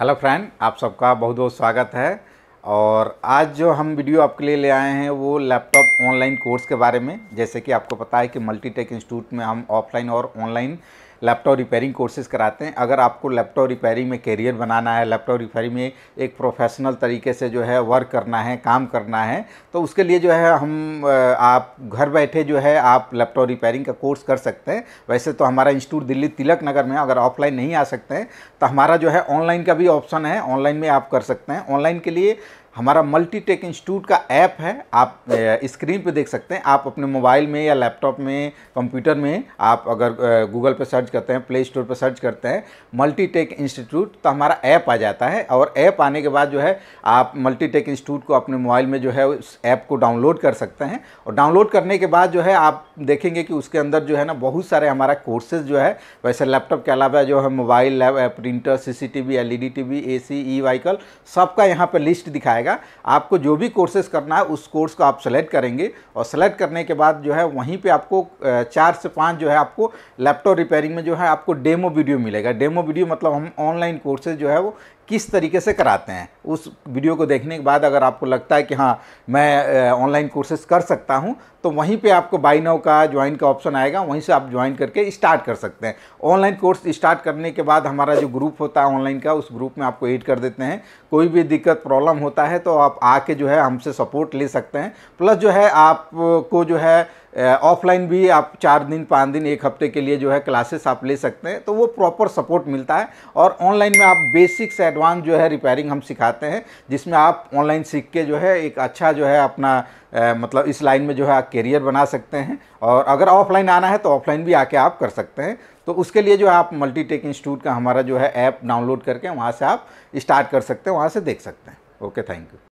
Hello friend, आप सबका बहुत बहुत स्वागत है। और आज जो हम वीडियो आपके लिए ले आए हैं वो लैपटॉप ऑनलाइन कोर्स के बारे में। जैसे कि आपको पता है कि मल्टीटेक इंस्टीट्यूट में हम ऑफलाइन और ऑनलाइन लैपटॉप रिपेयरिंग कोर्सेज कराते हैं। अगर आपको लैपटॉप रिपेयरिंग में कैरियर बनाना है, लैपटॉप रिपेयरिंग में एक प्रोफेशनल तरीके से जो है वर्क करना है, काम करना है, तो उसके लिए जो है हम आप घर बैठे जो है आप लैपटॉप रिपेयरिंग का कोर्स कर सकते हैं। वैसे तो हमारा इंस्टीट्यूट दिल्ली तिलक नगर में, अगर ऑफलाइन नहीं आ सकते हैं तो हमारा जो है ऑनलाइन का भी ऑप्शन है, ऑनलाइन में आप कर सकते हैं। ऑनलाइन के लिए हमारा मल्टीटेक इंस्टीट्यूट का ऐप है, आप स्क्रीन पे देख सकते हैं। आप अपने मोबाइल में या लैपटॉप में, कंप्यूटर में आप अगर गूगल पे सर्च करते हैं, प्ले स्टोर पे सर्च करते हैं मल्टीटेक इंस्टीट्यूट, तो हमारा ऐप आ जाता है। और ऐप आने के बाद जो है आप मल्टीटेक इंस्टीट्यूट को अपने मोबाइल में जो है उस ऐप को डाउनलोड कर सकते हैं। और डाउनलोड करने के बाद जो है आप देखेंगे कि उसके अंदर जो है ना बहुत सारे हमारा कोर्सेज जो है, वैसे लैपटॉप के अलावा जो है mobile, printer, CCTV, LED TV, AC, e-vehicle, सबका यहाँ पर लिस्ट दिखाएगा। आपको जो भी कोर्सेज करना है उस कोर्स को आप सेलेक्ट करेंगे और सेलेक्ट करने के बाद जो है वहीं पे आपको 4 से 5 जो है आपको लैपटॉप रिपेयरिंग में जो है आपको डेमो वीडियो मिलेगा। डेमो वीडियो मतलब हम ऑनलाइन कोर्सेज जो है वो किस तरीके से कराते हैं, उस वीडियो को देखने के बाद अगर आपको लगता है कि हाँ मैं ऑनलाइन कोर्सेज कर सकता हूँ, तो वहीं पे आपको बाय नाउ का ज्वाइन का ऑप्शन आएगा, वहीं से आप ज्वाइन करके स्टार्ट कर सकते हैं। ऑनलाइन कोर्स स्टार्ट करने के बाद हमारा जो ग्रुप होता है ऑनलाइन का, उस ग्रुप में आपको ऐड कर देते हैं। कोई भी दिक्कत प्रॉब्लम होता है तो आप आके जो है हमसे सपोर्ट ले सकते हैं। प्लस जो है आपको जो है ऑफलाइन भी आप 4 दिन 5 दिन 1 हफ्ते के लिए जो है क्लासेस आप ले सकते हैं, तो वो प्रॉपर सपोर्ट मिलता है। और ऑनलाइन में आप बेसिक से एडवांस जो है रिपेयरिंग हम सिखाते हैं, जिसमें आप ऑनलाइन सीख के जो है एक अच्छा जो है अपना मतलब इस लाइन में जो है आप कैरियर बना सकते हैं। और अगर ऑफलाइन आना है तो ऑफलाइन भी आके आप कर सकते हैं। तो उसके लिए जो है आप मल्टीटेक इंस्टीट्यूट का हमारा जो है ऐप डाउनलोड करके वहाँ से आप स्टार्ट कर सकते हैं, वहाँ से देख सकते हैं। Okay, thank you.